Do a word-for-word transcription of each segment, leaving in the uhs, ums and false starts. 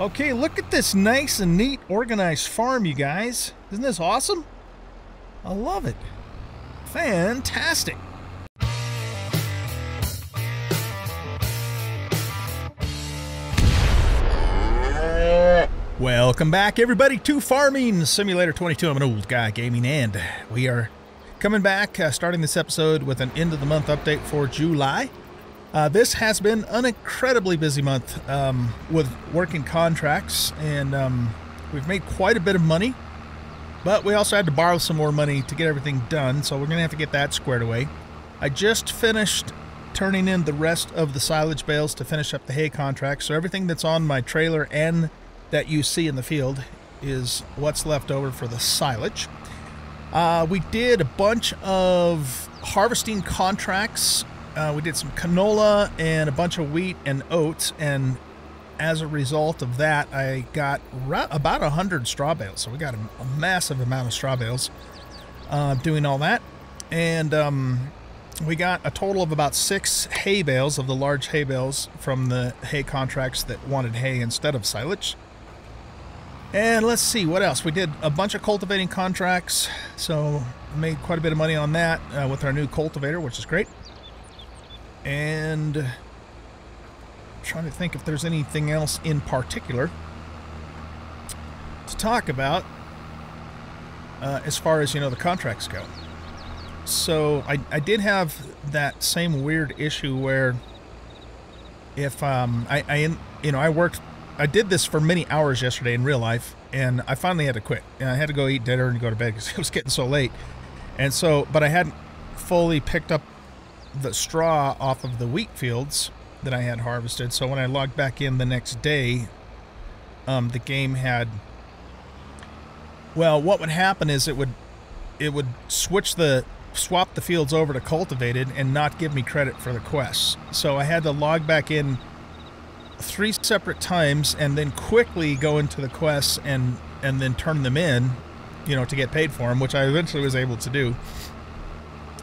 Okay, look at this nice and neat organized farm, you guys. Isn't this awesome? I love it. Fantastic. Welcome back, everybody, to Farming Simulator twenty-two. I'm an old guy gaming, and we are coming back, uh, starting this episode with an end-of-the-month update for July. Uh, this has been an incredibly busy month um, with working contracts, and um, we've made quite a bit of money, but we also had to borrow some more money to get everything done, so we're going to have to get that squared away. I just finished turning in the rest of the silage bales to finish up the hay contract, so everything that's on my trailer and that you see in the field is what's left over for the silage. Uh, we did a bunch of harvesting contracts. Uh, we did some canola and a bunch of wheat and oats, and as a result of that, I got about one hundred straw bales. So we got a, a massive amount of straw bales uh, doing all that. And um, we got a total of about six hay bales of the large hay bales from the hay contracts that wanted hay instead of silage. And let's see what else. We did a bunch of cultivating contracts, so made quite a bit of money on that uh, with our new cultivator, which is great. And I'm trying to think if there's anything else in particular to talk about uh, as far as, you know, the contracts go. So I, I did have that same weird issue where if um, I, I, you know, I worked. I did this for many hours yesterday in real life, and I finally had to quit. And I had to go eat dinner and go to bed because it was getting so late. And so, but I hadn't fully picked up the straw off of the wheat fields that I had harvested. So when I logged back in the next day, um, the game had, well, what would happen is it would, it would switch the, swap the fields over to cultivated and not give me credit for the quests. So I had to log back in three separate times and then quickly go into the quests and and then turn them in, you know, to get paid for them, which I eventually was able to do.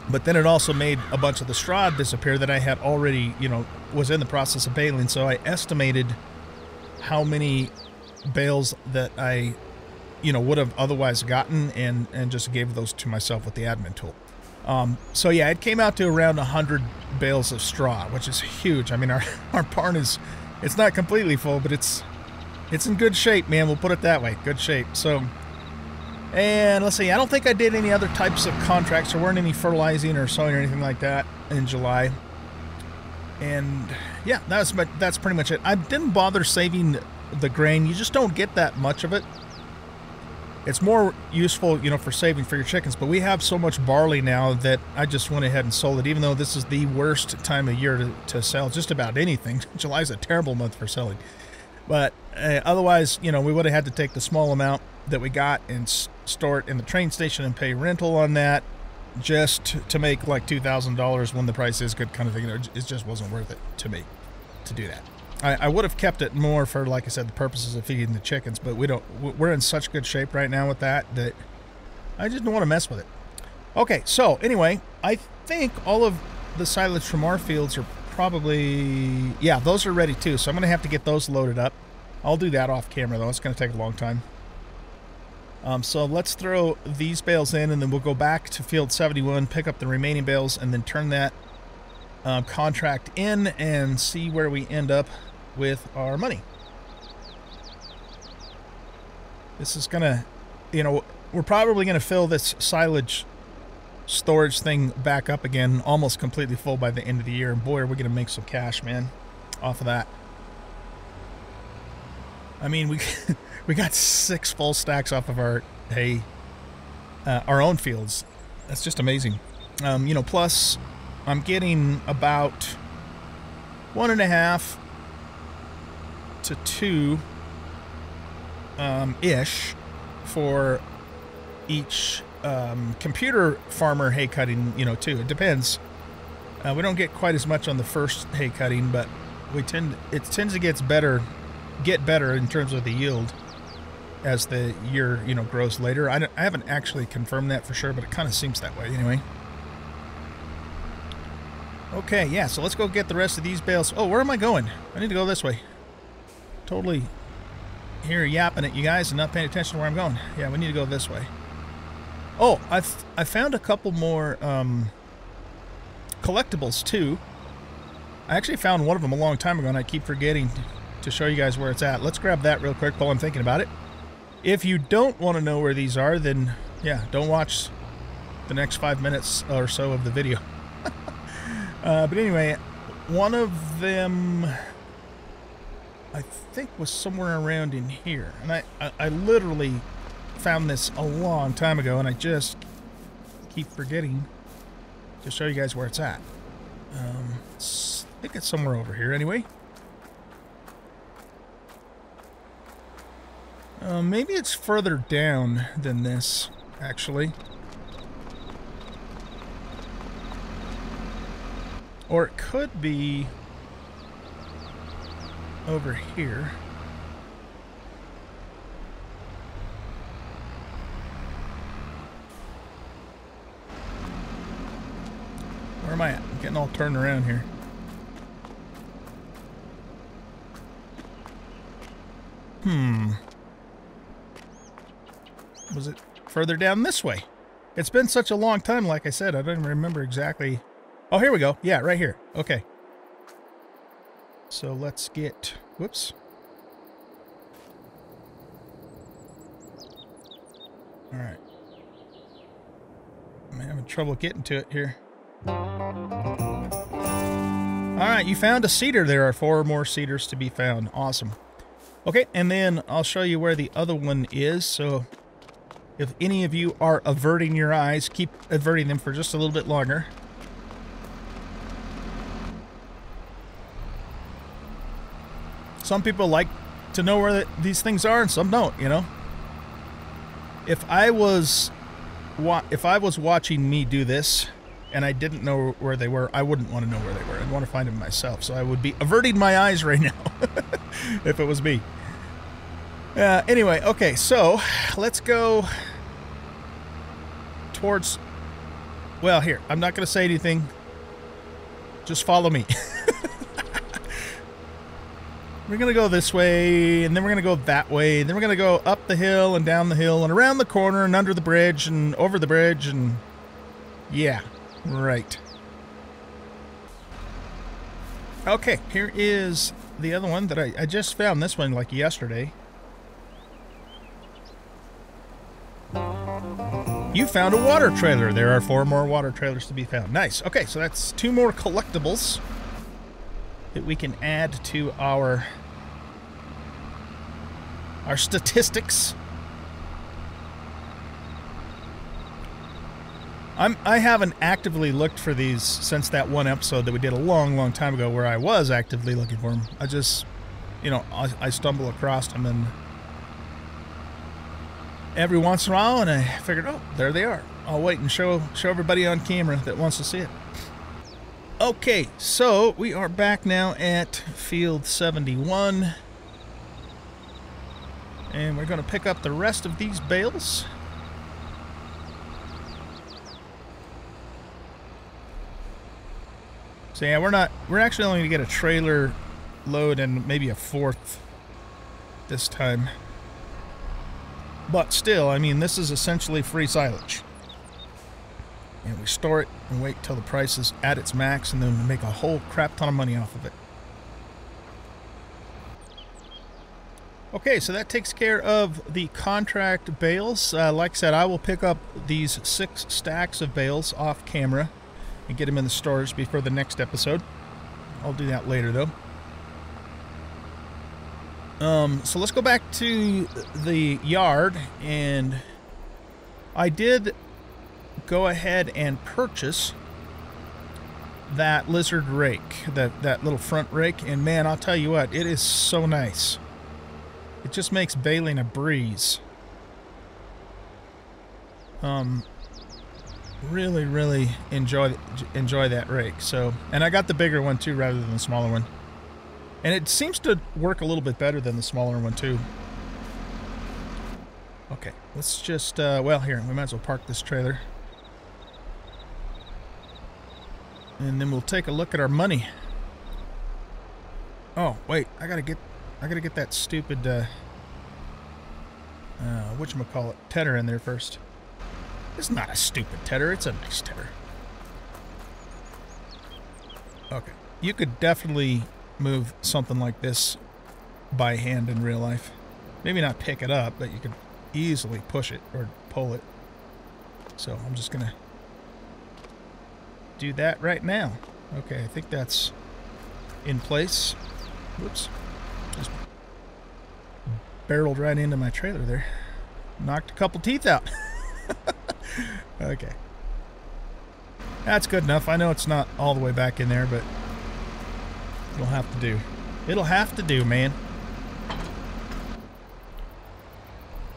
But then it also made a bunch of the straw disappear that I had already, you know, was in the process of baling. So I estimated how many bales that I, you know, would have otherwise gotten, and and just gave those to myself with the admin tool. Um, so yeah, it came out to around one hundred bales of straw, which is huge. I mean, our, our barn is, it's not completely full, but it's it's in good shape, man. We'll put it that way. Good shape. So, and let's see. I don't think I did any other types of contracts. There weren't any fertilizing or sowing or anything like that in July. And yeah, that's that's pretty much it. I didn't bother saving the grain. You just don't get that much of it. It's more useful, you know, for saving for your chickens. But we have so much barley now that I just went ahead and sold it, even though this is the worst time of year to, to sell just about anything. July's a terrible month for selling. But uh, otherwise, you know, we would have had to take the small amount that we got and s store it in the train station and pay rental on that just to make like two thousand dollars when the price is good, kind of thing. It just wasn't worth it to me to do that. I would have kept it more for, like I said, the purposes of feeding the chickens, but we don't, we're in such good shape right now with that that I just don't want to mess with it. Okay, so anyway, I think all of the silage from our fields are probably, yeah, those are ready too, so I'm going to have to get those loaded up. I'll do that off camera, though. It's going to take a long time. Um, so let's throw these bales in, and then we'll go back to field seventy-one, pick up the remaining bales, and then turn that uh, contract in and see where we end up with our money. This is gonna, you know, we're probably gonna fill this silage storage thing back up again, almost completely full by the end of the year, and boy, are we gonna make some cash, man, off of that. I mean, we we got six full stacks off of our hay, uh, our own fields. That's just amazing. Um, you know, plus I'm getting about one and a half to two um, ish for each um, computer farmer hay cutting, you know, too. It depends. Uh, we don't get quite as much on the first hay cutting, but we tend it tends to get better, get better in terms of the yield as the year, you know, grows later. I, don't, I haven't actually confirmed that for sure, but it kind of seems that way anyway. Okay, yeah, so let's go get the rest of these bales. Oh, where am I going? I need to go this way. Totally here yapping at you guys and not paying attention to where I'm going. Yeah, we need to go this way. Oh, I've I found a couple more um, collectibles too. I actually found one of them a long time ago, and I keep forgetting to show you guys where it's at. Let's grab that real quick while I'm thinking about it. If you don't want to know where these are, then yeah, don't watch the next five minutes or so of the video. uh, but anyway, one of them I think was somewhere around in here, and I, I, I literally found this a long time ago, and I just keep forgetting to show you guys where it's at. Um, it's, I think it's somewhere over here anyway. Uh, maybe it's further down than this, actually. Or it could be over here. Where am I at? I'm getting all turned around here. Hmm. Was it further down this way? It's been such a long time, like I said, I don't even remember exactly. Oh, here we go. Yeah, right here. Okay. So let's get... Whoops. Alright. I'm having trouble getting to it here. Alright, you found a cedar. There are four more cedars to be found. Awesome. Okay, and then I'll show you where the other one is, so... if any of you are averting your eyes, keep averting them for just a little bit longer. Some people like to know where the, these things are, and some don't, you know? If I was wa if I was watching me do this, and I didn't know where they were, I wouldn't want to know where they were. I'd want to find them myself, so I would be averting my eyes right now if it was me. Uh, anyway, okay, so let's go towards... Well, here, I'm not going to say anything. Just follow me. We're going to go this way, and then we're going to go that way, and then we're going to go up the hill and down the hill and around the corner and under the bridge and over the bridge and... Yeah, right. Okay, here is the other one that I, I just found this one like yesterday. You found a water trailer. There are four more water trailers to be found. Nice. Okay, so that's two more collectibles that we can add to our our statistics. I'm I haven't actively looked for these since that one episode that we did a long, long time ago where I was actively looking for them. I just, you know, I, I stumble across them and every once in a while, and I figured, oh, there they are. I'll wait and show show everybody on camera that wants to see it. Okay, so we are back now at field seventy-one, and we're going to pick up the rest of these bales. So yeah, we're not we're actually only going to get a trailer load and maybe a fourth this time. But still, I mean, this is essentially free silage. And we store it and wait till the price is at its max, and then we make a whole crap ton of money off of it. Okay, so that takes care of the contract bales. Uh, like I said, I will pick up these six stacks of bales off camera and get them in the storage before the next episode. I'll do that later, though. Um, so let's go back to the yard, and I did go ahead and purchase that lizard rake, that, that little front rake, and man, I'll tell you what, it is so nice. It just makes baling a breeze. Um, really, really enjoy, enjoy that rake. So, and I got the bigger one too rather than the smaller one. And it seems to work a little bit better than the smaller one, too. Okay, let's just, uh, well, here, we might as well park this trailer. And then we'll take a look at our money. Oh, wait, I gotta get, I gotta get that stupid, uh, Uh, whatchamacallit, tedder in there first. It's not a stupid tedder, it's a nice tedder. Okay, you could definitely move something like this by hand in real life. Maybe not pick it up, but you could easily push it or pull it. So I'm just gonna do that right now. Okay, I think that's in place. Whoops. Just barreled right into my trailer there. Knocked a couple teeth out. Okay. That's good enough. I know it's not all the way back in there, but it'll have to do. It'll have to do, man.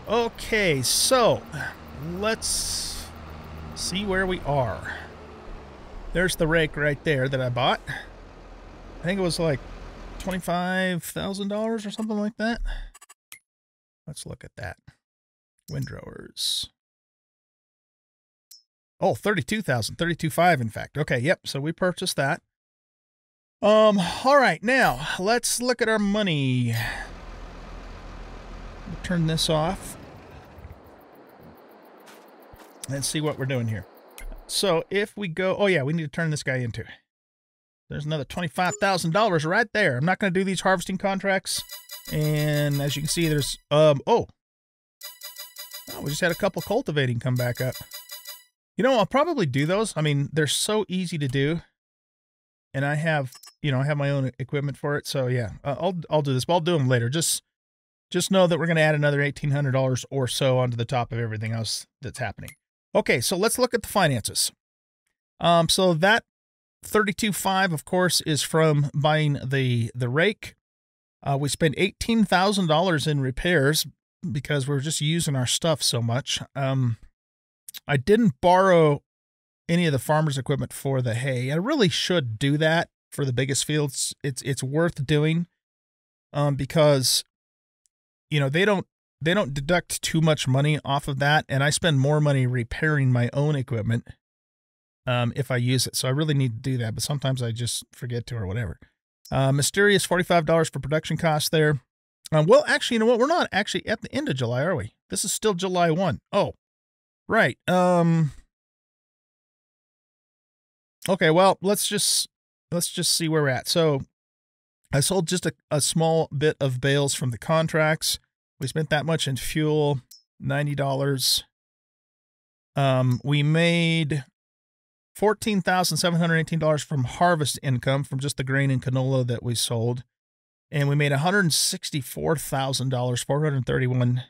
Okay, so let's see where we are. There's the rake right there that I bought. I think it was like twenty-five thousand dollars or something like that. Let's look at that. Windrowers. Oh, thirty-two thousand, thirty-two five in fact. Okay, yep, so we purchased that. Um, all right, now let's look at our money. We'll turn this off and see what we're doing here. So if we go, oh yeah, we need to turn this guy in too. There's another twenty-five thousand dollars right there. I'm not going to do these harvesting contracts. And as you can see, there's, um, oh, oh, we just had a couple cultivating come back up. You know, I'll probably do those. I mean, they're so easy to do. And I have, you know, I have my own equipment for it. So yeah, I'll, I'll do this, but I'll do them later. Just, just know that we're going to add another eighteen hundred dollars or so onto the top of everything else that's happening. Okay, so let's look at the finances. Um, so that thirty-two five, of course, is from buying the the rake. Uh, we spent eighteen thousand dollars in repairs because we're just using our stuff so much. Um, I didn't borrow any of the farmer's equipment for the hay. I really should do that for the biggest fields. It's it's worth doing um, because you know they don't. They don't deduct too much money off of that, and I spend more money repairing my own equipment um, if I use it. So I really need to do that, but sometimes I just forget to or whatever. Uh, mysterious forty-five dollars for production costs there. Um, well, actually, you know what? We're not actually at the end of July, are we? This is still July first. Oh, right. Um, okay, well, let's just let's just see where we're at. So I sold just a, a small bit of bales from the contracts. We spent that much in fuel, ninety dollars. Um, we made fourteen thousand seven hundred eighteen dollars from harvest income from just the grain and canola that we sold. And we made one hundred sixty-four thousand dollars, four hundred thirty-one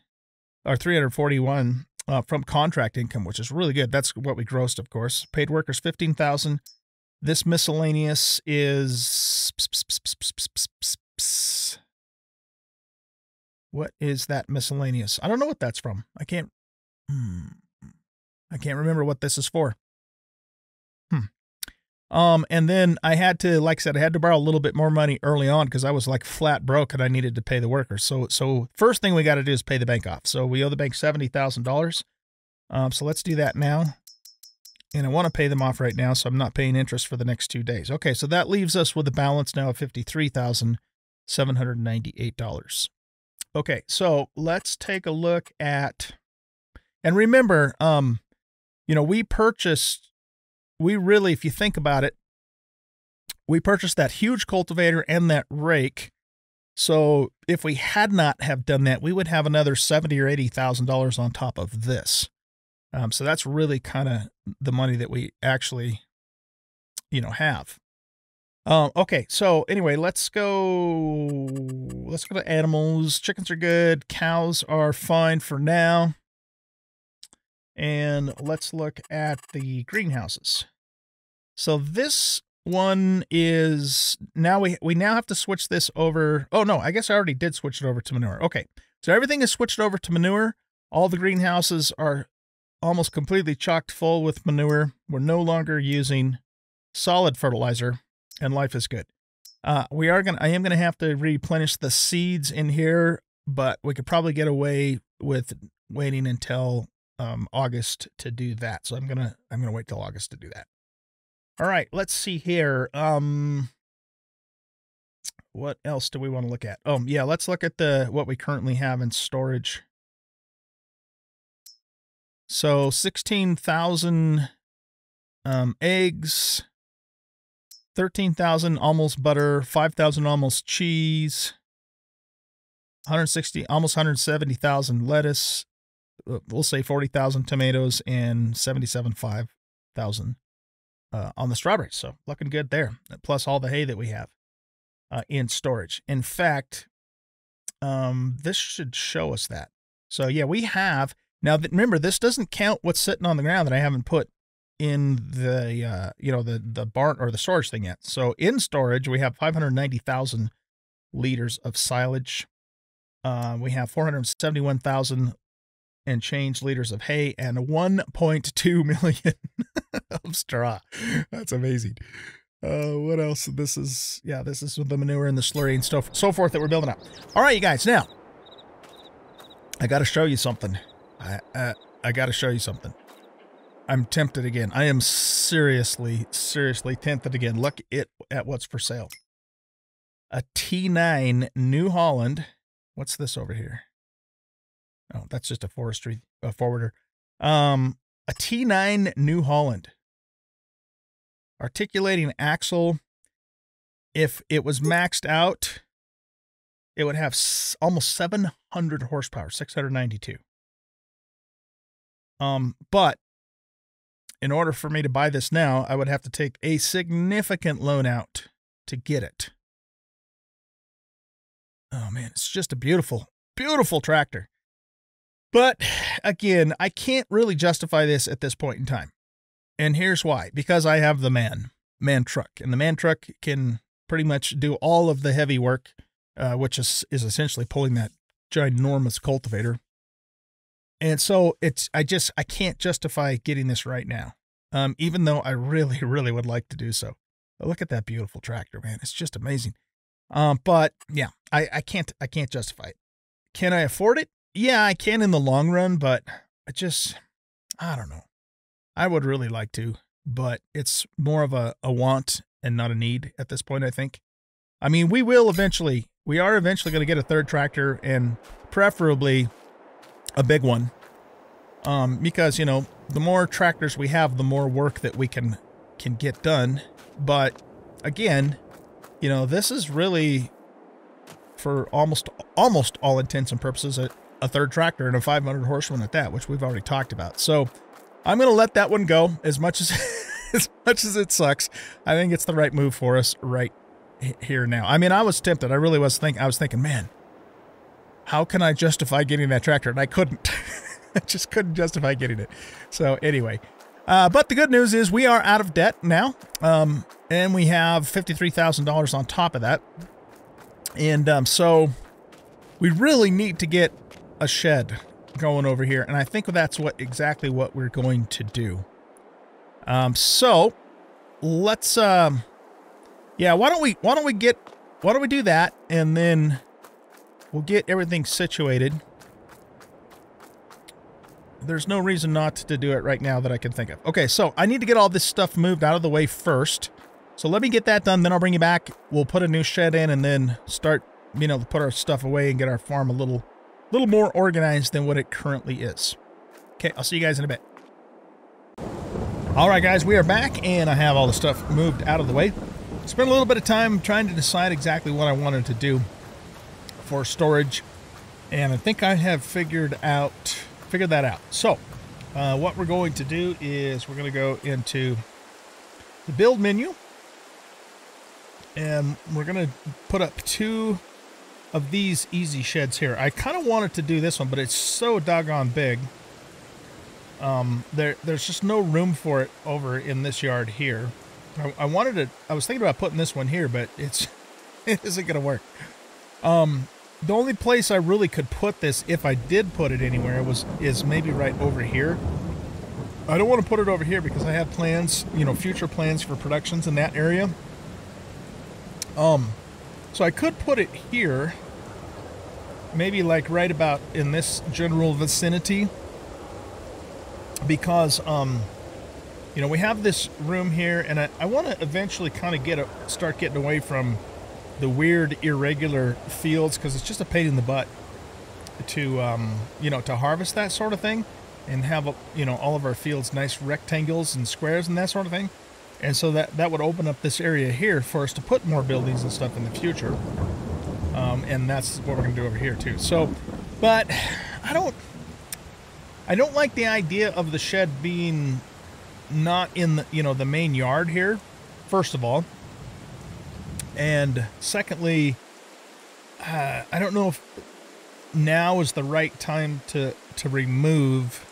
or three hundred forty-one uh, from contract income, which is really good. That's what we grossed, of course. Paid workers, fifteen thousand. This miscellaneous is... What is that miscellaneous? I don't know what that's from. I can't, hmm, I can't remember what this is for. Hmm. Um, and then I had to, like I said, I had to borrow a little bit more money early on because I was like flat broke and I needed to pay the workers. So, so first thing we got to do is pay the bank off. So we owe the bank seventy thousand dollars. Um, so let's do that now. And I want to pay them off right now, so I'm not paying interest for the next two days. Okay, so that leaves us with a balance now of fifty-three thousand seven hundred ninety-eight dollars. Okay, so let's take a look at, and remember, um, you know, we purchased, we really, if you think about it, we purchased that huge cultivator and that rake. So if we had not have done that, we would have another seventy thousand dollars or eighty thousand dollars on top of this. Um, so that's really kind of the money that we actually, you know, have. Um, okay, so anyway, let's go, let's go to animals. Chickens are good. Cows are fine for now. And let's look at the greenhouses. So this one is now we, we now have to switch this over. Oh no, I guess I already did switch it over to manure. Okay. So everything is switched over to manure. All the greenhouses are almost completely chocked full with manure. We're no longer using solid fertilizer. And life is good. Uh, we are gonna. I am gonna have to replenish the seeds in here, but we could probably get away with waiting until um, August to do that. So I'm gonna. I'm gonna wait till August to do that. All right. Let's see here. Um, what else do we want to look at? Oh yeah. Let's look at the what we currently have in storage. So sixteen thousand um, eggs, thirteen thousand almost butter, five thousand almost cheese, one hundred sixty, almost one hundred seventy thousand lettuce, we'll say forty thousand tomatoes, and seventy-seven thousand five hundred uh, on the strawberries. So looking good there, plus all the hay that we have uh, in storage. In fact, um, this should show us that. So yeah, we have, now remember, this doesn't count what's sitting on the ground that I haven't put in the, uh, you know, the, the barn or the storage thing yet. So in storage, we have five hundred ninety thousand liters of silage. Uh, we have four hundred seventy-one thousand and change liters of hay and one point two million of straw. That's amazing. Uh, what else? This is, yeah, this is with the manure and the slurry and stuff, so forth that we're building up. All right, you guys, now I got to show you something. I, I, I got to show you something. I'm tempted again. I am seriously, seriously tempted again. Look it at what's for sale. A T nine New Holland. What's this over here? Oh, that's just a forestry a forwarder. Um, a T nine New Holland. Articulating axle. If it was maxed out, it would have almost seven hundred horsepower, six hundred ninety-two. Um, but in order for me to buy this now, I would have to take a significant loan out to get it. Oh man, it's just a beautiful, beautiful tractor. But again, I can't really justify this at this point in time. And here's why. Because I have the man, man truck. And the man truck can pretty much do all of the heavy work, uh, which is, is essentially pulling that ginormous cultivator. And so it's, I just, I can't justify getting this right now. Um, even though I really, really would like to do so. But look at that beautiful tractor, man. It's just amazing. Um, but yeah, I, I can't, I can't justify it. Can I afford it? Yeah, I can in the long run, but I just, I don't know. I would really like to, but it's more of a, a want and not a need at this point, I think. I mean, we will eventually, we are eventually going to get a third tractor and preferably a big one. Um, because, you know, the more tractors we have, the more work that we can, can get done. But again, you know, this is really, for almost almost all intents and purposes, a, a third tractor and a five hundred horse one at that, which we've already talked about. So I'm going to let that one go as much as as much as it sucks. I think it's the right move for us right here now. I mean, I was tempted. I really was thinking. I was thinking, man, how can I justify getting that tractor? And I couldn't. I just couldn't justify getting it. So anyway. Uh, but the good news is we are out of debt now, um, and we have fifty-three thousand dollars on top of that. And um, so we really need to get a shed going over here, and I think that's what exactly what we're going to do. Um, so let's, um, yeah, why don't we, why don't we get, why don't we do that, and then we'll get everything situated. There's no reason not to do it right now that I can think of. Okay, so I need to get all this stuff moved out of the way first. So let me get that done, then I'll bring you back. We'll put a new shed in and then start, you know, put our stuff away and get our farm a little, little more organized than what it currently is. Okay, I'll see you guys in a bit. All right, guys, we are back, and I have all the stuff moved out of the way. Spent a little bit of time trying to decide exactly what I wanted to do for storage, and I think I have figured out... figure that out. So uh, what we're going to do is we're going to go into the build menu, and we're going to put up two of these easy sheds here. I kind of wanted to do this one, but it's so doggone big. Um, there, there's just no room for it over in this yard here. I, I wanted to, I was thinking about putting this one here, but it's, it isn't going to work. Um, The only place I really could put this, if I did put it anywhere, was is maybe right over here. I don't want to put it over here because I have plans, you know, future plans for productions in that area. Um, so I could put it here, maybe like right about in this general vicinity, because, um, you know, we have this room here, and I, I want to eventually kind of get a, start getting away from the weird irregular fields, because it's just a pain in the butt to um you know to harvest that sort of thing. and have, you know, all of our fields nice rectangles and squares and that sort of thing. And so that, that would open up this area here for us to put more buildings and stuff in the future. Um, and that's what we're going to do over here too. So, but I don't, I don't like the idea of the shed being not in the, you know, the main yard here, first of all. And secondly, uh, I don't know if now is the right time to, to remove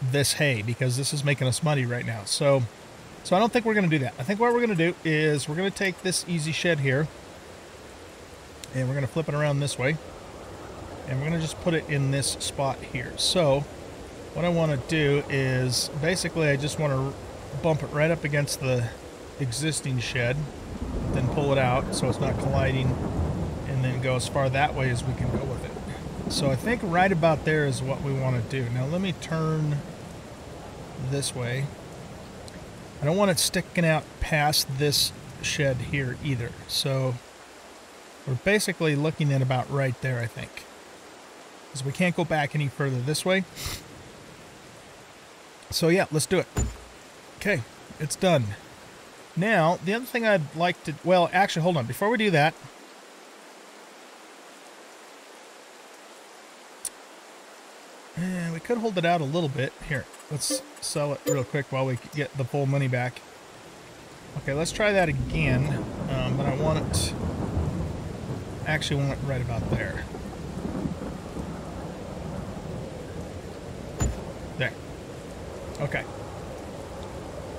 this hay, because this is making us muddy right now. So, so I don't think we're going to do that. I think what we're going to do is we're going to take this easy shed here and we're going to flip it around this way. And we're going to just put it in this spot here. So what I want to do is basically I just want to bump it right up against the existing shed, then pull it out so it's not colliding, and then go as far that way as we can go with it. So I think right about there is what we want to do. Now let me turn this way. I don't want it sticking out past this shed here either. So we're basically looking at about right there, I think. So we can't go back any further this way. So yeah, let's do it. Okay, it's done. Now, the other thing I'd like to... Well, actually, hold on. Before we do that... Eh, we could hold it out a little bit. Here, let's sell it real quick while we get the full money back. Okay, let's try that again. Um, but I want it... actually want it right about there. There. Okay.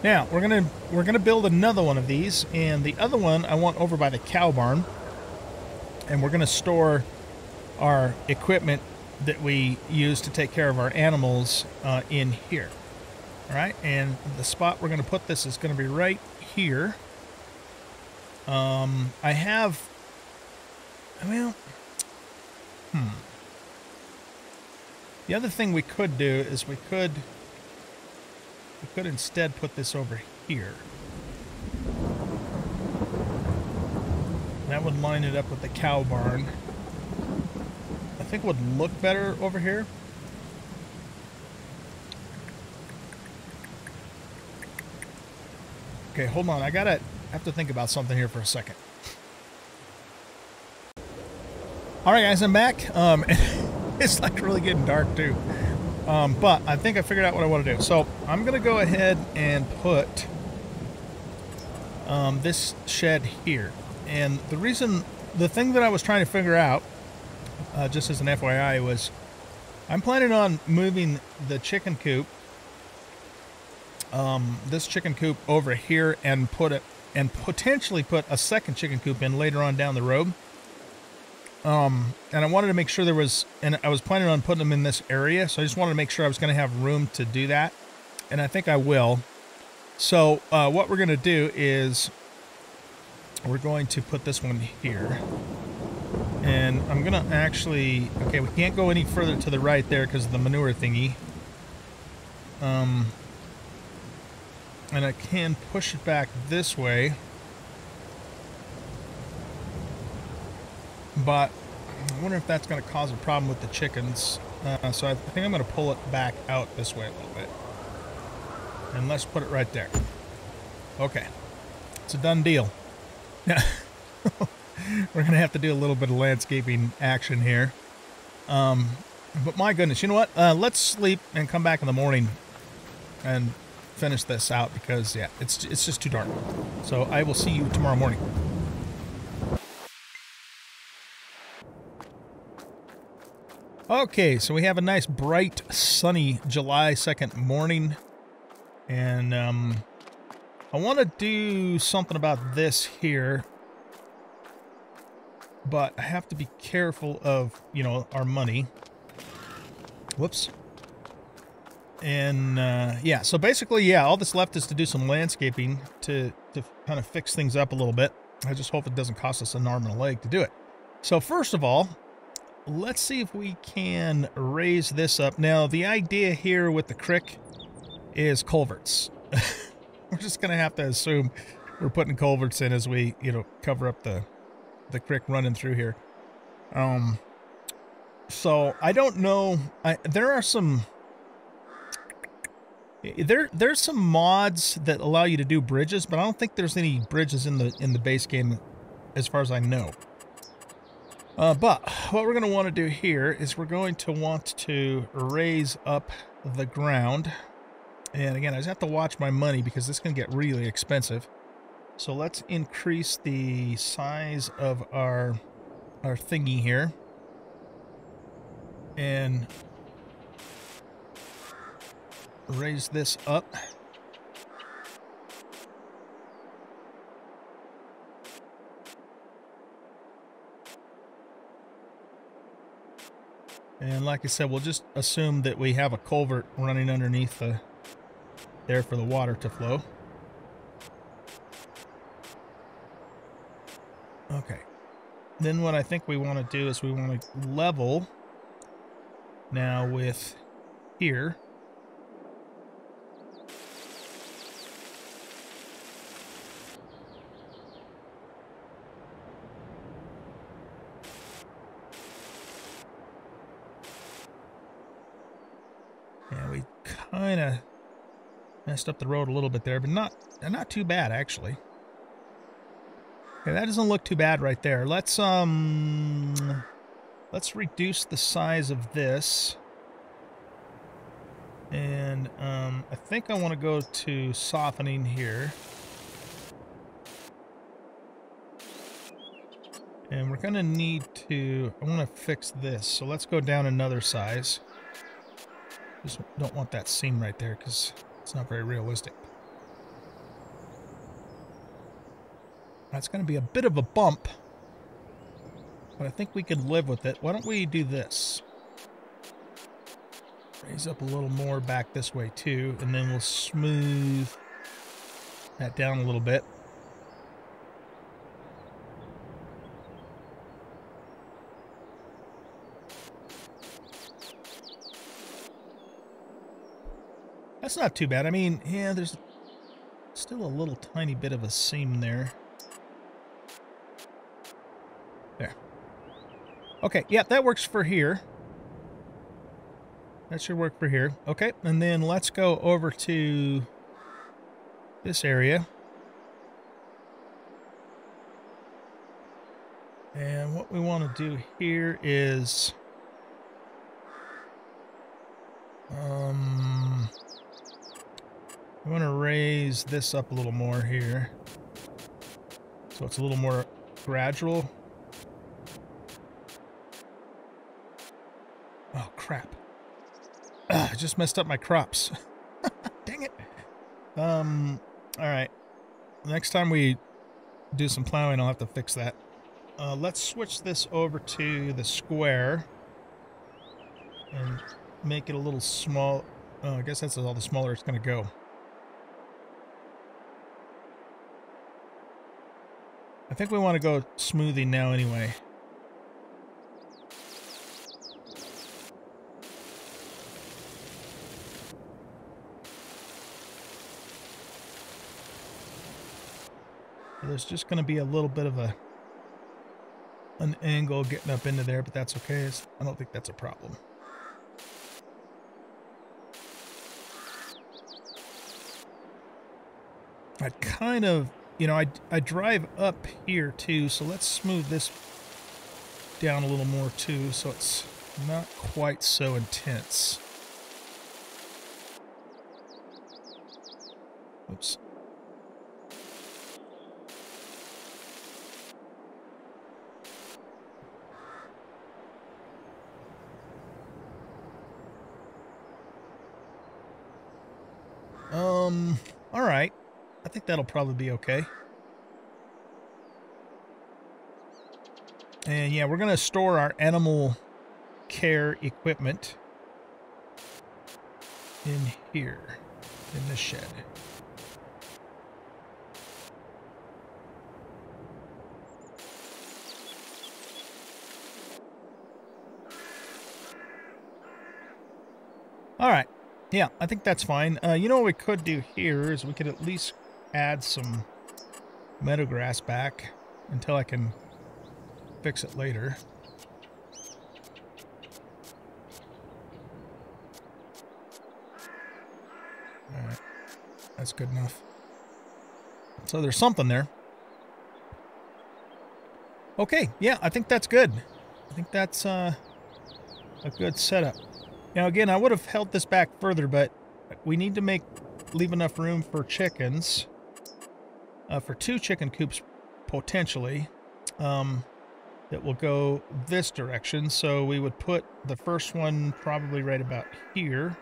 Now we're gonna we're gonna build another one of these, and the other one I want over by the cow barn, and we're gonna store our equipment that we use to take care of our animals uh, in here. All right, and the spot we're gonna put this is gonna be right here. Um, I have, well, hmm. The other thing we could do is we could we could instead put this over here. That would line it up with the cow barn. I think it would look better over here. Okay, hold on. I gotta have to think about something here for a second. All right, guys, I'm back. Um, it's like really getting dark too. Um, but I think I figured out what I want to do. So I'm going to go ahead and put um, this shed here. And the reason, the thing that I was trying to figure out, uh, just as an F Y I, was I'm planning on moving the chicken coop, um, this chicken coop over here, and put it, and potentially put a second chicken coop in later on down the road. Um, and I wanted to make sure there was, and I was planning on putting them in this area, so I just wanted to make sure I was going to have room to do that, and I think I will. So uh, what we're going to do is we're going to put this one here, and I'm going to actually, okay, we can't go any further to the right there because of the manure thingy, um, and I can push it back this way. But I wonder if that's going to cause a problem with the chickens. Uh, so I think I'm going to pull it back out this way a little bit. And let's put it right there. Okay. It's a done deal. Now, we're going to have to do a little bit of landscaping action here. Um, but my goodness, you know what? Uh, let's sleep and come back in the morning and finish this out, because, yeah, it's, it's just too dark. So I will see you tomorrow morning. Okay, so we have a nice, bright, sunny July second morning, and um, I want to do something about this here, but I have to be careful of, you know, our money. Whoops. And, uh, yeah, so basically, yeah, all that's left is to do some landscaping to, to kind of fix things up a little bit. I just hope it doesn't cost us an arm and a leg to do it. So first of all, let's see if we can raise this up. Now, the idea here with the creek is culverts. We're just going to have to assume we're putting culverts in as we, you know, cover up the, the creek running through here. Um, so I don't know. I, there are some There, there's some mods that allow you to do bridges, but I don't think there's any bridges in the in the base game, as far as I know. Uh, but what we're going to want to do here is we're going to want to raise up the ground. And again, I just have to watch my money because this can get really expensive. So let's increase the size of our our thingy here. And raise this up. And like I said, we'll just assume that we have a culvert running underneath the, there for the water to flow. Okay. Then what I think we want to do is we want to level now with here. Kind of messed up the road a little bit there, but not not too bad actually. Okay, that doesn't look too bad right there. Let's um let's reduce the size of this, and um, I think I want to go to softening here, and we're gonna need to. I want to fix this, so let's go down another size. Just don't want that seam right there because it's not very realistic. That's going to be a bit of a bump, but I think we can live with it. Why don't we do this? Raise up a little more back this way too, and then we'll smooth that down a little bit. That's not too bad. I mean, yeah, there's still a little tiny bit of a seam there. There. Okay, yeah, that works for here. That should work for here. Okay, and then let's go over to this area. And what we want to do here is... Um... I want to raise this up a little more here, so it's a little more gradual. Oh crap! Ugh, I just messed up my crops. Dang it! Um. All right. Next time we do some plowing, I'll have to fix that. Uh, let's switch this over to the square and make it a little small. Oh, I guess that's all the smaller it's going to go. I think we want to go smoothing now anyway. There's just going to be a little bit of a an angle getting up into there, but that's okay. It's, I don't think that's a problem. I kind of... You know, I, I drive up here, too, so let's smooth this down a little more, too, so it's not quite so intense. Oops. Um, all right. I think that'll probably be okay. And yeah, we're going to store our animal care equipment in here, in the shed. All right. Yeah, I think that's fine. Uh, you know what we could do here is we could at least add some meadow grass back until I can fix it later. All That's good enough. So there's something there. Okay, yeah, I think that's good. I think that's uh, a good setup. Now, again, I would have held this back further, but we need to make leave enough room for chickens, uh, for two chicken coops potentially, um, that will go this direction. So we would put the first one probably right about here,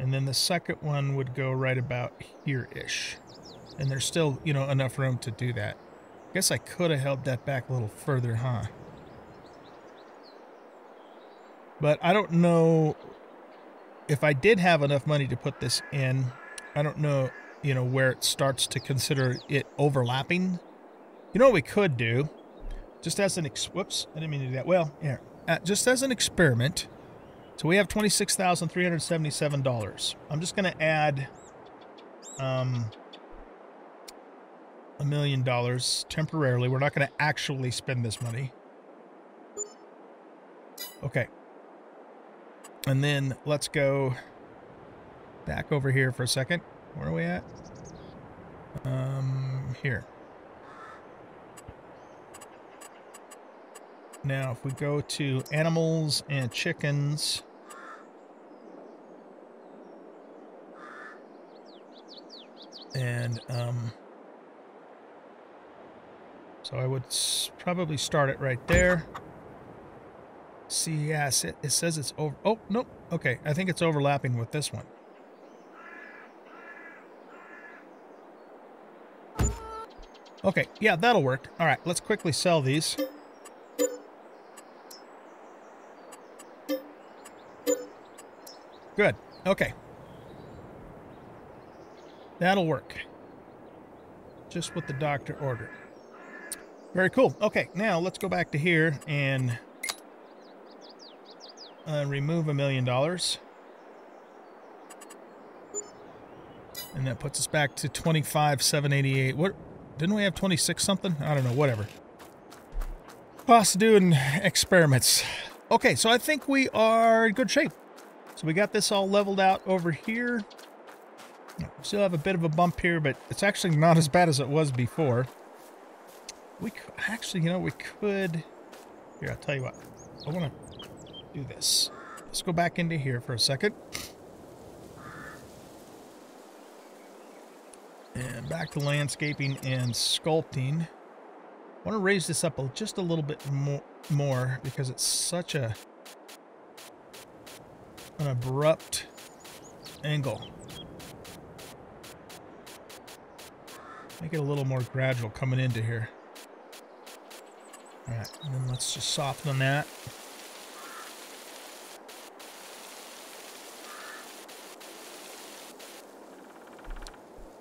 and then the second one would go right about here-ish. And there's still, you know, enough room to do that. I guess I could have held that back a little further, huh? But I don't know if I did have enough money to put this in. I don't know, you know, where it starts to consider it overlapping. You know what we could do? Just as an ex- whoops, I didn't mean to do that. Well, yeah, uh, just as an experiment. So we have twenty-six thousand three hundred seventy-seven dollars. I'm just going to add um, a million dollars temporarily. We're not going to actually spend this money. Okay. And then let's go back over here for a second. Where are we at? Um, here. Now, if we go to animals and chickens, and um, so I would probably start it right there. See, yes, it, it says it's over. Oh, nope. Okay, I think it's overlapping with this one. Okay, yeah, that'll work. All right, let's quickly sell these. Good. Okay. That'll work. Just what the doctor ordered. Very cool. Okay, now let's go back to here and uh, remove a million dollars. And that puts us back to twenty-five thousand seven hundred eighty-eight. What? Didn't we have twenty-six something? I don't know. Whatever. Boss doing experiments. Okay, so I think we are in good shape. So we got this all leveled out over here. We still have a bit of a bump here, but it's actually not as bad as it was before. We could, actually, you know, we could... Here, I'll tell you what. I want to do this. Let's go back into here for a second. And back to landscaping and sculpting. I want to raise this up just a little bit more, more because it's such a... an abrupt angle. Make it a little more gradual coming into here. All right, and then let's just soften on that.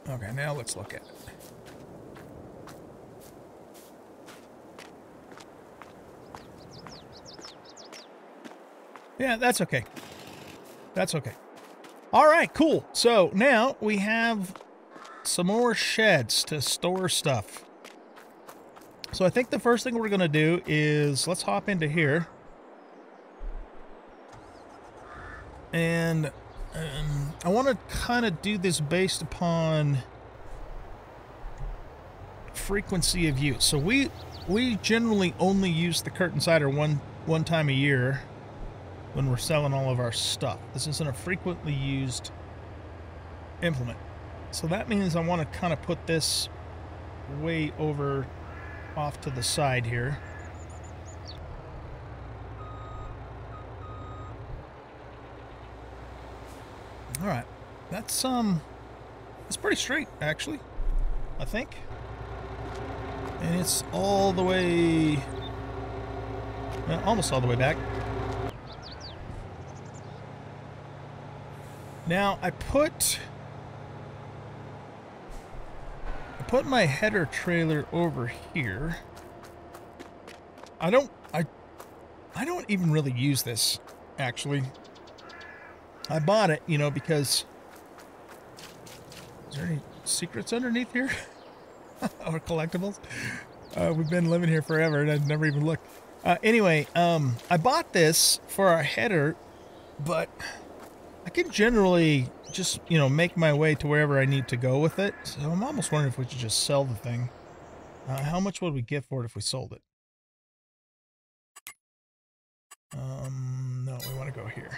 Okay, now let's look at it. Yeah, that's okay. That's okay. All right, cool. So now we have some more sheds to store stuff. So I think the first thing we're going to do is let's hop into here. And um, I want to kind of do this based upon frequency of use. So we we generally only use the curtain cider one, one time a year. When we're selling all of our stuff. This isn't a frequently used implement. So that means I want to kind of put this way over off to the side here. All right, that's um, it's pretty straight actually, I think. And it's all the way, well, almost all the way back. Now I put I put my header trailer over here. I don't I I don't even really use this actually. I bought it, you know, because is there any secrets underneath here or collectibles? Uh, we've been living here forever and I've never even looked. Uh, anyway, um, I bought this for our header, but I can generally just, you know, make my way to wherever I need to go with it. So I'm almost wondering if we should just sell the thing. Uh, how much would we get for it if we sold it? Um, no, we want to go here.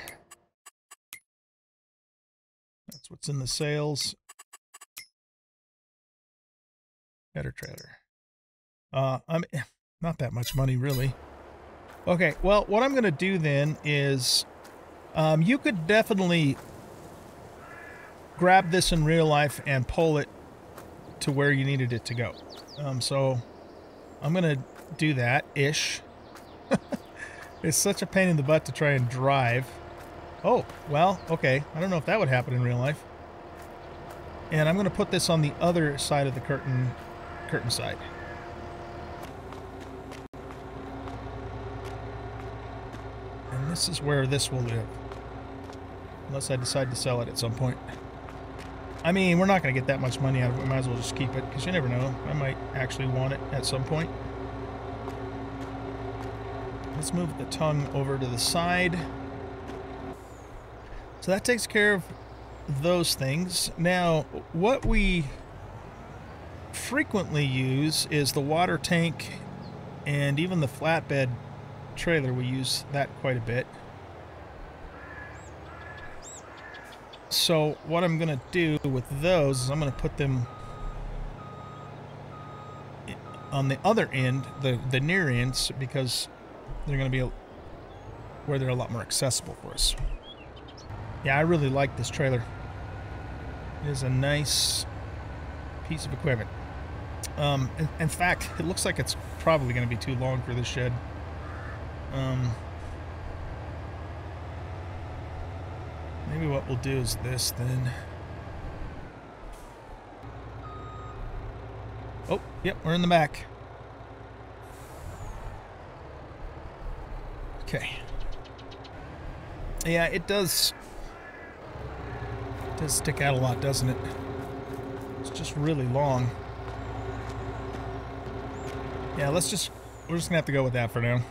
That's what's in the sales. Better trader. Uh, I'm not that much money, really. Okay, well, what I'm going to do then is um, you could definitely grab this in real life and pull it to where you needed it to go. Um, so I'm going to do that-ish. It's such a pain in the butt to try and drive. Oh, well, okay. I don't know if that would happen in real life. And I'm going to put this on the other side of the curtain, curtain side. And this is where this will live. Unless I decide to sell it at some point. I mean, we're not going to get that much money out of it. We might as well just keep it, because you never know. I might actually want it at some point. Let's move the tongue over to the side. So that takes care of those things. Now, what we frequently use is the water tank and even the flatbed trailer. We use that quite a bit. So what I'm going to do with those is I'm going to put them on the other end, the, the near ends, because they're going to be a, where they're a lot more accessible for us. Yeah, I really like this trailer. It is a nice piece of equipment. Um, in, in fact, it looks like it's probably going to be too long for this shed. Um, maybe what we'll do is this then. Oh, yep, we're in the back. Okay. Yeah, it does, it does stick out a lot, doesn't it? It's just really long. Yeah, let's just, we're just going to have to go with that for now.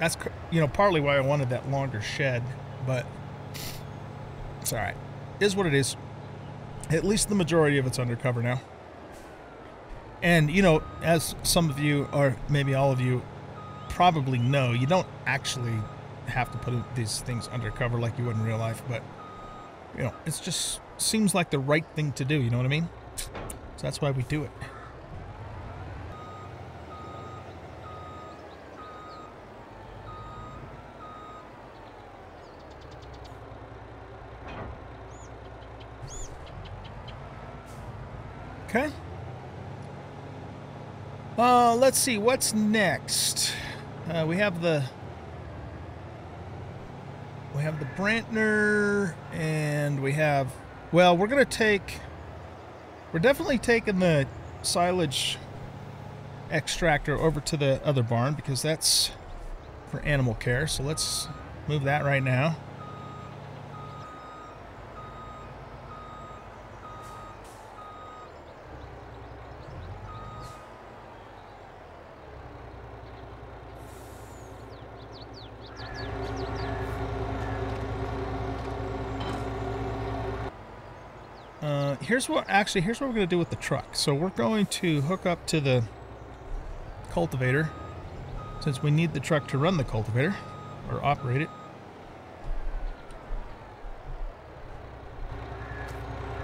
That's, you know, partly why I wanted that longer shed, but it's all right. It is what it is. At least the majority of it's under cover now. And, you know, as some of you, or maybe all of you, probably know, you don't actually have to put these things under cover like you would in real life, but you know, it's just seems like the right thing to do, you know what I mean? So that's why we do it. Okay. Uh, let's see, what's next? Uh, we have the we have the Brantner, and we have, well, we're gonna take we're definitely taking the silage extractor over to the other barn because that's for animal care, so let's move that right now. Here's what, actually, here's what we're going to do with the truck. So we're going to hook up to the cultivator, since we need the truck to run the cultivator, or operate it.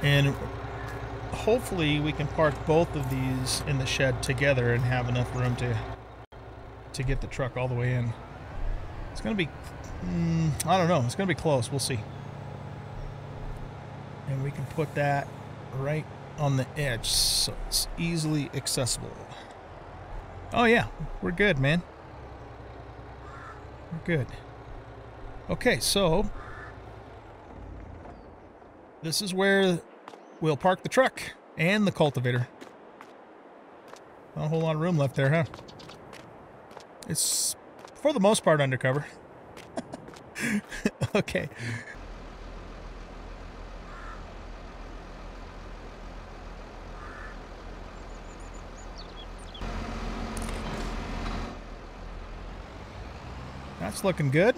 And hopefully we can park both of these in the shed together and have enough room to, to get the truck all the way in. It's going to be, mm, I don't know, it's going to be close, we'll see. And we can put that right on the edge so it's easily accessible. Oh yeah, we're good, man. We're good. Okay, so this is where we'll park the truck and the cultivator. Not a whole lot of room left there, huh? It's for the most part undercover. Okay. That's looking good.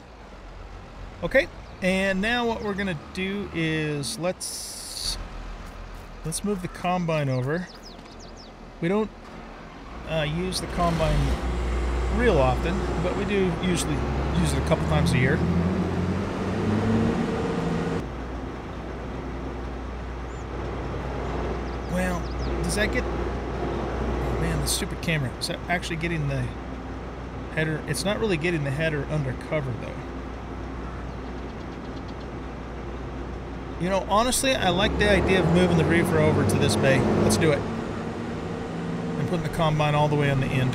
Okay, And now what we're gonna do is let's let's move the combine over. We don't uh, use the combine real often, but we do usually use it a couple times a year. Well, does that get... Oh man, the stupid camera. Is that actually getting the header? It's not really getting the header under cover, though. You know, honestly, I like the idea of moving the reefer over to this bay. Let's do it. I'm putting the combine all the way on the end.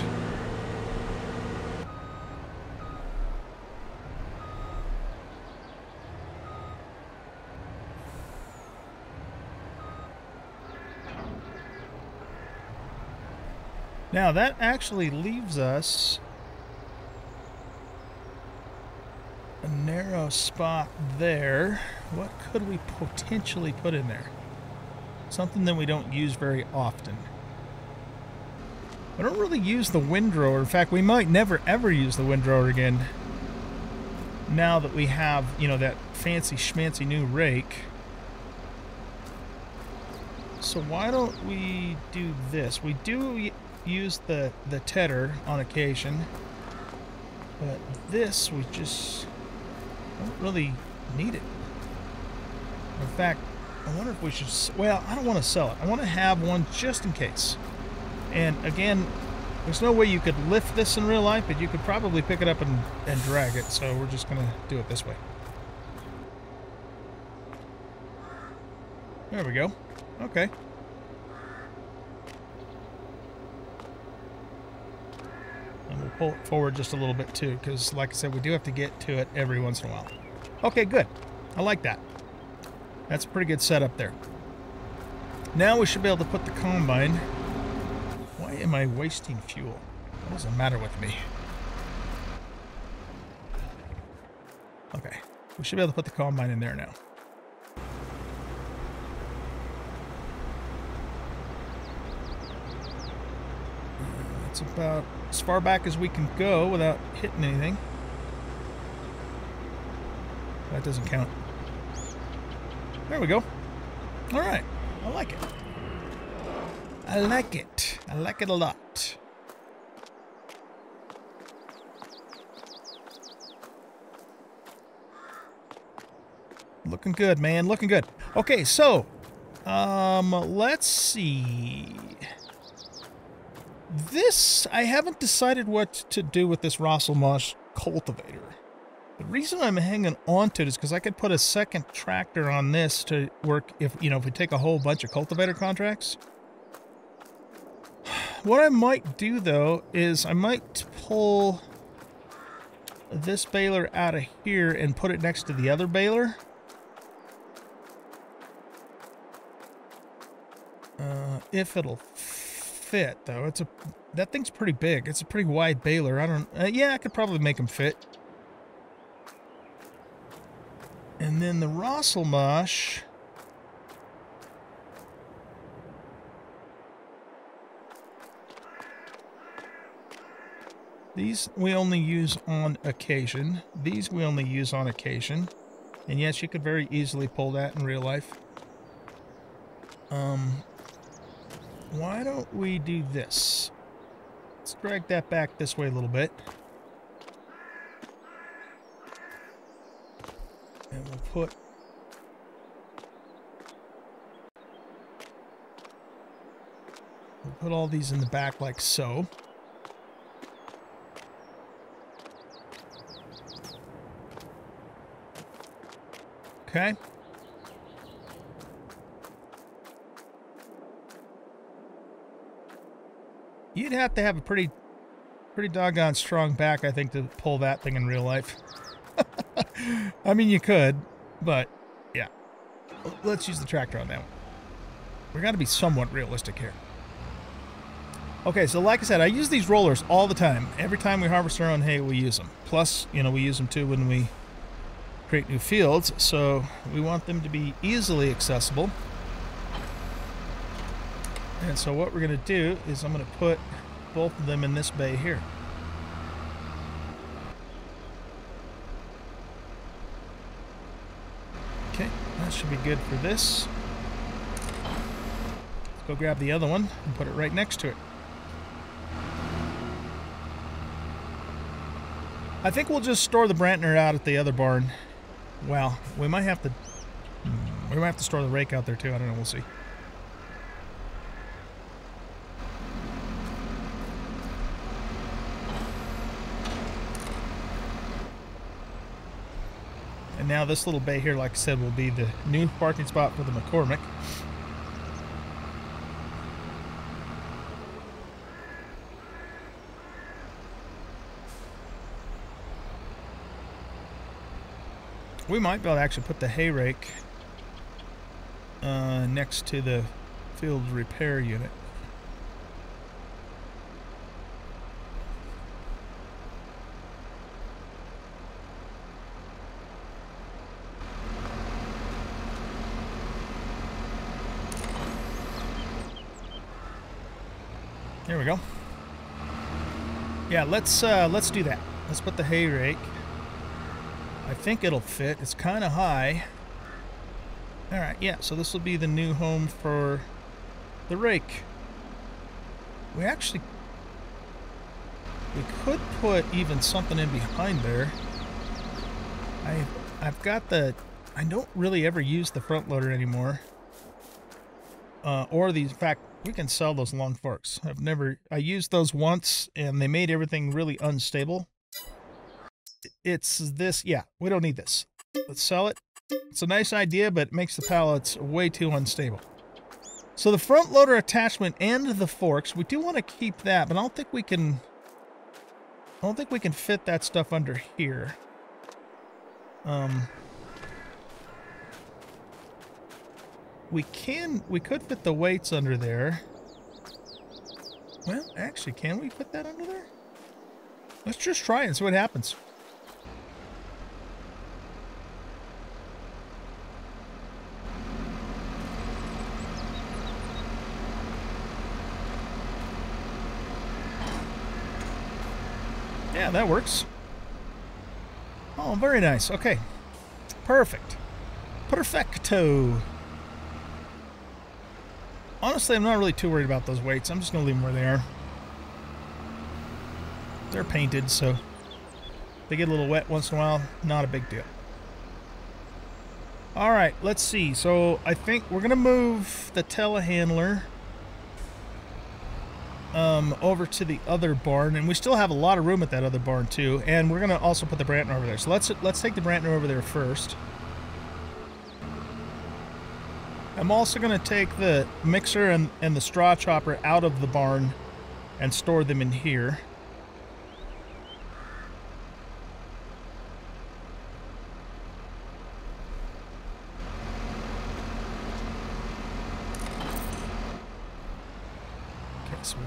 Now that actually leaves us a narrow spot there. What could we potentially put in there? Something that we don't use very often. I don't really use the windrower. In fact, we might never ever use the windrower again. Now that we have, you know, that fancy schmancy new rake. So why don't we do this? We do use the the tedder on occasion, but this we just don't really need it. In fact, I wonder if we should... well, I don't want to sell it. I want to have one just in case. And again, there's no way you could lift this in real life, but you could probably pick it up and, and drag it, so we're just gonna do it this way. There we go. Okay. Pull it forward just a little bit too, because like I said, we do have to get to it every once in a while. Okay, good. I like that. That's a pretty good setup there. Now we should be able to put the combine... Why am I wasting fuel? What does the matter with me? Okay. We should be able to put the combine in there now. That's about as far back as we can go without hitting anything. That doesn't count. There we go. All right. I like it. I like it. I like it a lot. Looking good, man. Looking good. Okay, so um, let's see. This, I haven't decided what to do with this Rostselmash cultivator. The reason I'm hanging on to it is because I could put a second tractor on this to work if, you know, if we take a whole bunch of cultivator contracts. What I might do, though, is I might pull this baler out of here and put it next to the other baler. Uh, if it'll fit, though. It's a... that thing's pretty big. It's a pretty wide baler. I don't... uh, yeah, I could probably make them fit. And then the Rostselmash, these we only use on occasion. These we only use on occasion. And yes, you could very easily pull that in real life. Um... Why don't we do this? Let's drag that back this way a little bit. And we'll put... we'll put all these in the back like so. Okay. You'd have to have a pretty, pretty doggone strong back, I think, to pull that thing in real life. I mean, you could, but yeah. Let's use the tractor on that one. We've got to be somewhat realistic here. Okay, so like I said, I use these rollers all the time. Every time we harvest our own hay, we use them. Plus, you know, we use them too when we create new fields, so we want them to be easily accessible. And so what we're going to do is I'm going to put both of them in this bay here. That should be good for this. Let's go grab the other one and put it right next to it. I think we'll just store the Brantner out at the other barn. Well, we might have to we might have to store the rake out there too. I don't know, we'll see. And now this little bay here, like I said, will be the new parking spot for the McCormick. We might be able to actually put the hay rake uh, next to the field repair unit. There we go. Yeah, let's uh, let's do that. Let's put the hay rake. I think it'll fit. It's kind of high. All right, yeah, so this will be the new home for the rake. We actually, we could put even something in behind there. I, I've got the, I don't really ever use the front loader anymore. Uh, or these, in fact, we can sell those long forks. I've never, I used those once and they made everything really unstable. It's this, yeah, we don't need this. Let's sell it. It's a nice idea, but it makes the pallets way too unstable. So the front loader attachment and the forks, we do want to keep that, but I don't think we can, I don't think we can fit that stuff under here. Um, we can, we could fit the weights under there. Well, actually, can we put that under there? Let's just try and see what happens. Yeah, that works. Oh, very nice. Okay. Perfect. Perfecto. Honestly, I'm not really too worried about those weights. I'm just going to leave them where they are. They're painted, so they get a little wet once in a while. Not a big deal. All right, let's see. So I think we're going to move the telehandler um, over to the other barn, and we still have a lot of room at that other barn too. And we're going to also put the Brantner over there. So let's let's take the Brantner over there first. I'm also going to take the mixer and, and the straw chopper out of the barn and store them in here.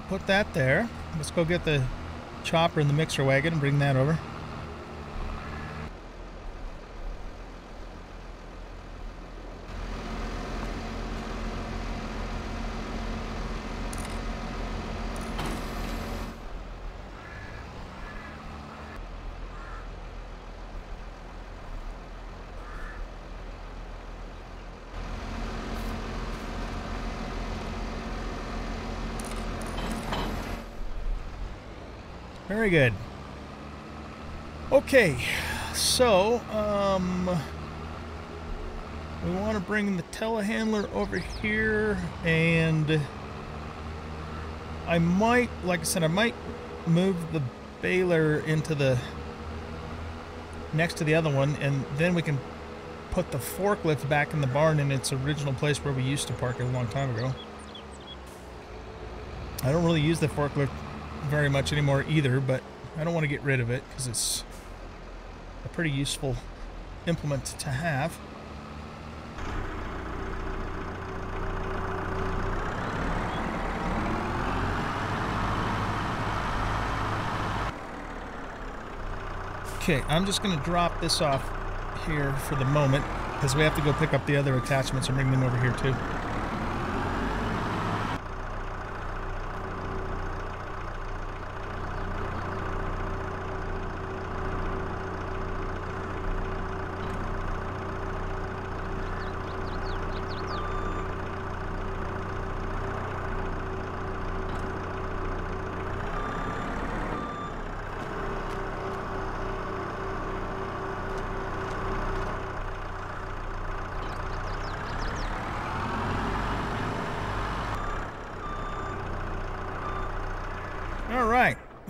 Put that there. Let's go get the chopper and the mixer wagon and bring that over. Very good. Okay, so um, we want to bring the telehandler over here, and I might, like I said, I might move the baler into the next to the other one, and then we can put the forklift back in the barn in its original place where we used to park it a long time ago. I don't really use the forklift very much anymore either, but I don't want to get rid of it because it's a pretty useful implement to have. Okay, I'm just going to drop this off here for the moment because we have to go pick up the other attachments and bring them over here too.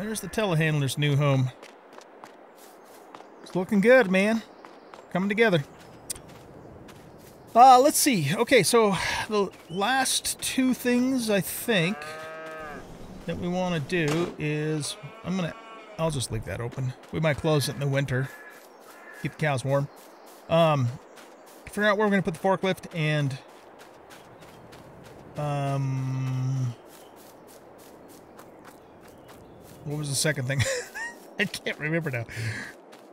There's the telehandler's new home. It's looking good, man. Coming together. Uh, let's see. Okay, so the last two things I think that we want to do is I'm gonna I'll just leave that open. We might close it in the winter. Keep the cows warm. Um, figure out where we're gonna put the forklift and um what was the second thing? I can't remember now.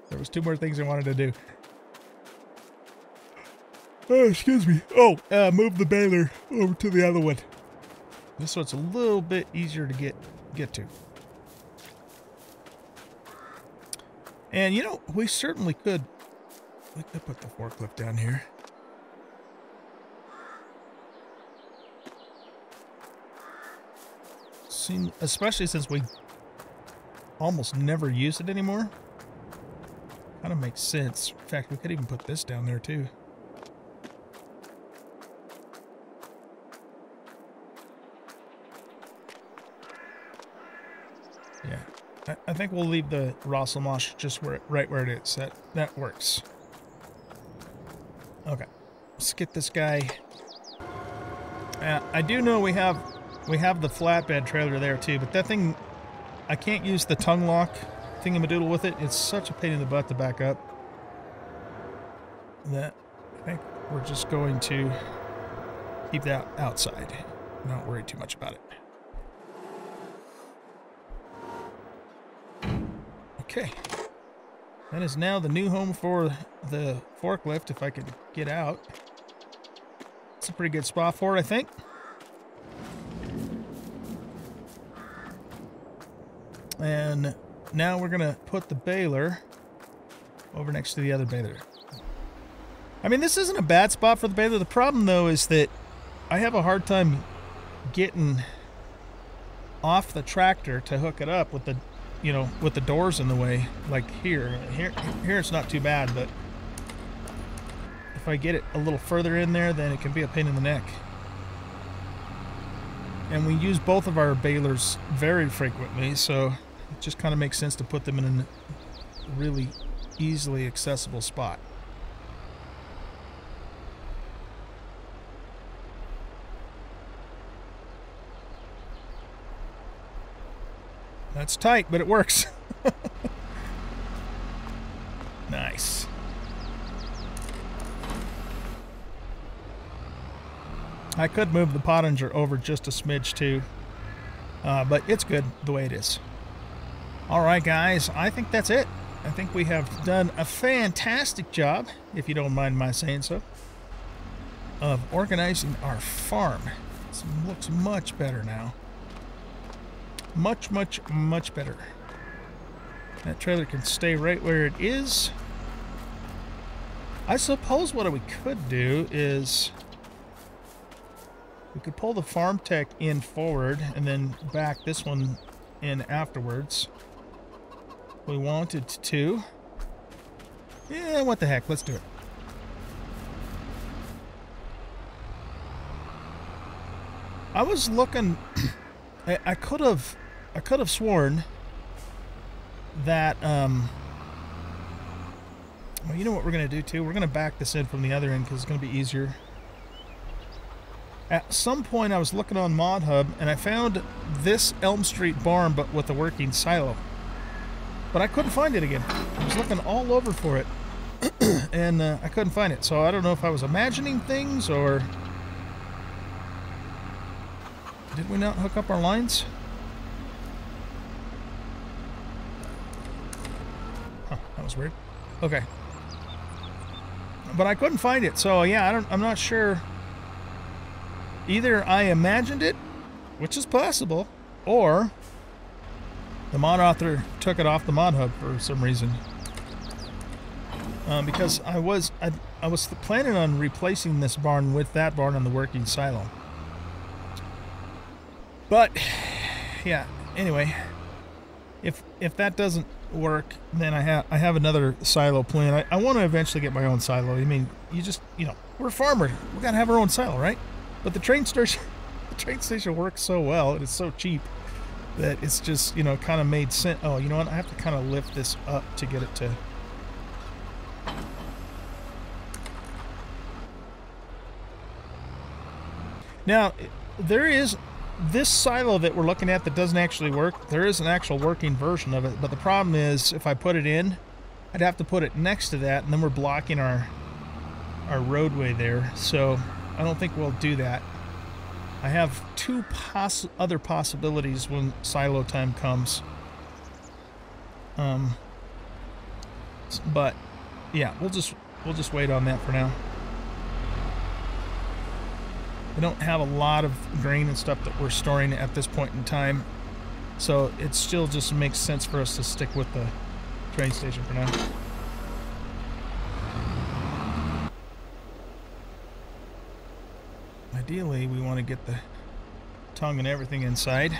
There was two more things I wanted to do. Oh, excuse me. Oh, uh, move the baler over to the other one. This one's a little bit easier to get get to. And you know, we certainly could. We could put the forklift down here. Seem, especially since we almost never use it anymore. Kind of makes sense. In fact, we could even put this down there too. Yeah, I, I think we'll leave the Rostselmash just where, right where it is. That that works. Okay, let's get this guy. Uh, I do know we have we have the flatbed trailer there too, but that thing, I can't use the tongue lock thingamadoodle with it. It's such a pain in the butt to back up. That I think we're just going to keep that outside. Not worry too much about it. Okay, that is now the new home for the forklift, if I could get out. It's a pretty good spot for it, I think. And now we're going to put the baler over next to the other baler. I mean, this isn't a bad spot for the baler. The problem, though, is that I have a hard time getting off the tractor to hook it up with the... you know, with the doors in the way, like here. Here, here it's not too bad, but if I get it a little further in there, then it can be a pain in the neck. And we use both of our balers very frequently, so it just kind of makes sense to put them in a really easily accessible spot. That's tight, but it works. Nice. I could move the Pottinger over just a smidge too, uh, but it's good the way it is. All right, guys, I think that's it. I think we have done a fantastic job, if you don't mind my saying so, of organizing our farm. This looks much better now. Much, much, much better. That trailer can stay right where it is. I suppose what we could do is we could pull the farm tech in forward and then back this one in afterwards. We wanted to. Yeah, what the heck? Let's do it. I was looking... I, I could have... I could have sworn that, um, well, you know what we're going to do, too? We're going to back this in from the other end because it's going to be easier. At some point, I was looking on ModHub, and I found this Elm Street barn, but with a working silo. But I couldn't find it again. I was looking all over for it, and uh, I couldn't find it. So I don't know if I was imagining things, or... did we not hook up our lines? Huh, that was weird. Okay. But I couldn't find it, so yeah, I don't, I'm not sure. Either I imagined it, which is possible, or the mod author took it off the mod hub for some reason. Um, because I was I, I was planning on replacing this barn with that barn on the working silo. But yeah, anyway, if if that doesn't work, then I have I have another silo plan. I, I want to eventually get my own silo. I mean, you just you know, we're a farmer. We gotta have our own silo, right? But the train station, the train station works so well, and it's so cheap. that it's just, you know, kind of made sense. Oh, you know what? I have to kind of lift this up to get it to... Now, there is... This silo that we're looking at that doesn't actually work, there is an actual working version of it, but the problem is if I put it in, I'd have to put it next to that, and then we're blocking our our roadway there, so I don't think we'll do that. I have two poss- other possibilities when silo time comes. Um, but yeah, we'll just we'll just wait on that for now. We don't have a lot of grain and stuff that we're storing at this point in time, so it still just makes sense for us to stick with the train station for now. Ideally, we want to get the tongue and everything inside,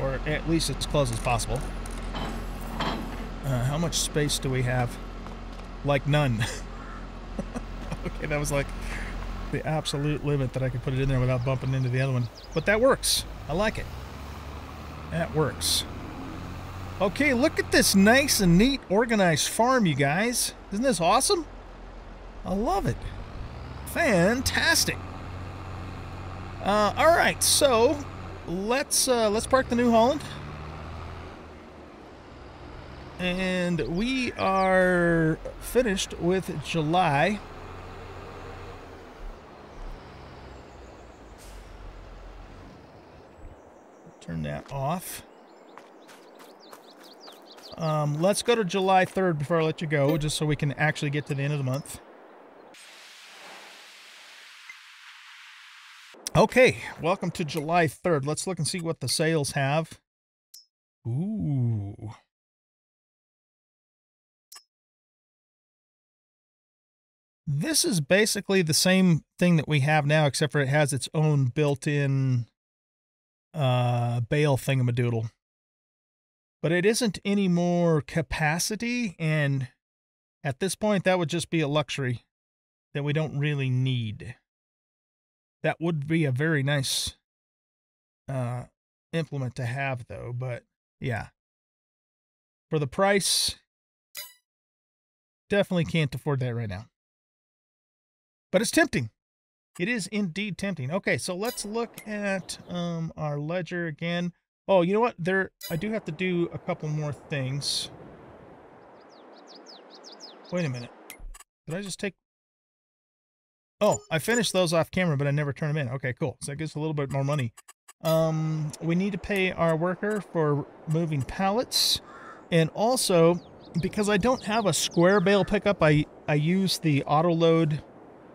or at least as close as possible. Uh, how much space do we have? Like none. Okay, that was like the absolute limit that I could put it in there without bumping into the other one. But that works. I like it. That works. Okay, look at this nice and neat organized farm, you guys. Isn't this awesome? I love it. Fantastic. Uh, all right, so let's uh, let's park the New Holland. And we are finished with July. Turn that off. Um, let's go to July third before I let you go, just so we can actually get to the end of the month. Okay, welcome to July third. Let's look and see what the sales have. Ooh. This is basically the same thing that we have now, except for it has its own built-in... Uh, bale thingamadoodle, but it isn't any more capacity, and at this point that would just be a luxury that we don't really need. That would be a very nice uh, implement to have though, but yeah, for the price, definitely can't afford that right now, but it's tempting. It is indeed tempting. Okay, so let's look at um, our ledger again. Oh, you know what? There, I do have to do a couple more things. Wait a minute. Did I just take... Oh, I finished those off camera, but I never turned them in. Okay, cool. So that gives a little bit more money. Um, we need to pay our worker for moving pallets. And also, because I don't have a square bale pickup, I, I use the auto load...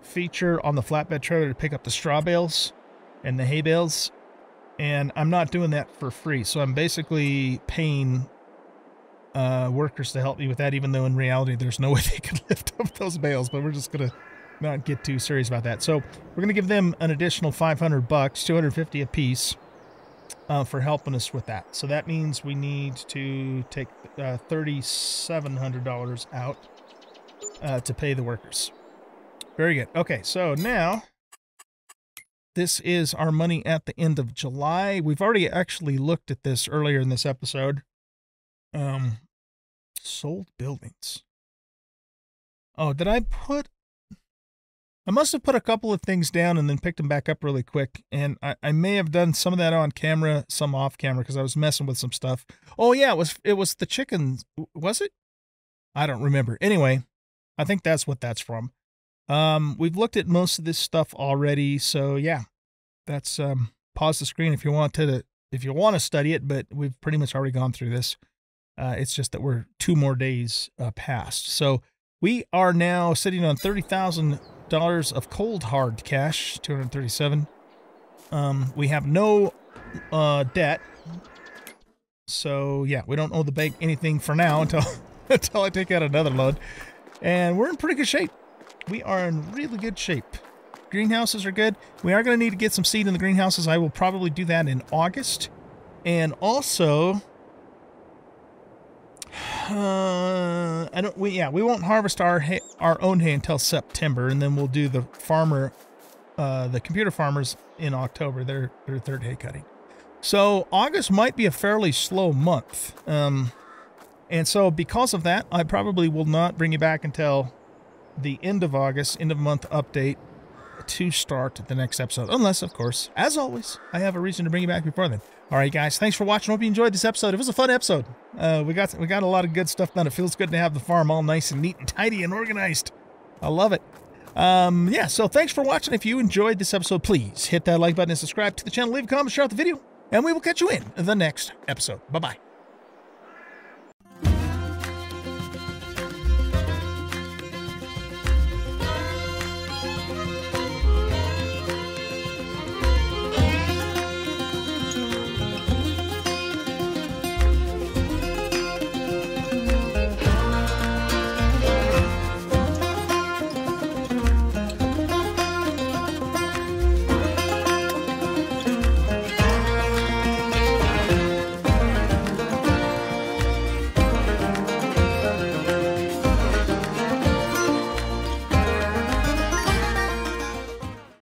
feature on the flatbed trailer to pick up the straw bales and the hay bales, and I'm not doing that for free, so I'm basically paying uh, workers to help me with that, even though in reality there's no way they could lift up those bales, but we're just gonna not get too serious about that. So we're gonna give them an additional five hundred bucks, two hundred fifty a piece, uh, for helping us with that. So that means we need to take uh, thirty-seven hundred dollars out uh, to pay the workers. Very good. Okay, so now this is our money at the end of July. We've already actually looked at this earlier in this episode. Um, sold buildings. Oh, did I put... I must have put a couple of things down and then picked them back up really quick. And I, I may have done some of that on camera, some off camera, because I was messing with some stuff. Oh, yeah, it was, it was the chickens. Was it? I don't remember. Anyway, I think that's what that's from. Um, we've looked at most of this stuff already, so yeah, that's, um, pause the screen if you want to, if you want to study it, but we've pretty much already gone through this. Uh, it's just that we're two more days uh, past. So we are now sitting on thirty thousand dollars of cold hard cash, two hundred thirty-seven. Um, we have no, uh, debt. So yeah, we don't owe the bank anything for now until, until I take out another loan, and we're in pretty good shape. We are in really good shape. Greenhouses are good. We are going to need to get some seed in the greenhouses. I will probably do that in August. And also, uh, I don't. We yeah, we won't harvest our hay, our own hay until September, and then we'll do the farmer, uh, the computer farmers in October. Their their third hay cutting. So August might be a fairly slow month. Um, and so because of that, I probably will not bring you back until the end of August, end of month update to start the next episode. Unless, of course, as always, I have a reason to bring you back before then. All right, guys, thanks for watching. Hope you enjoyed this episode. It was a fun episode. Uh, we got we got a lot of good stuff done. It feels good to have the farm all nice and neat and tidy and organized. I love it. Um, yeah, so thanks for watching. If you enjoyed this episode, please hit that like button and subscribe to the channel. Leave a comment, share out the video, and we will catch you in the next episode. Bye-bye.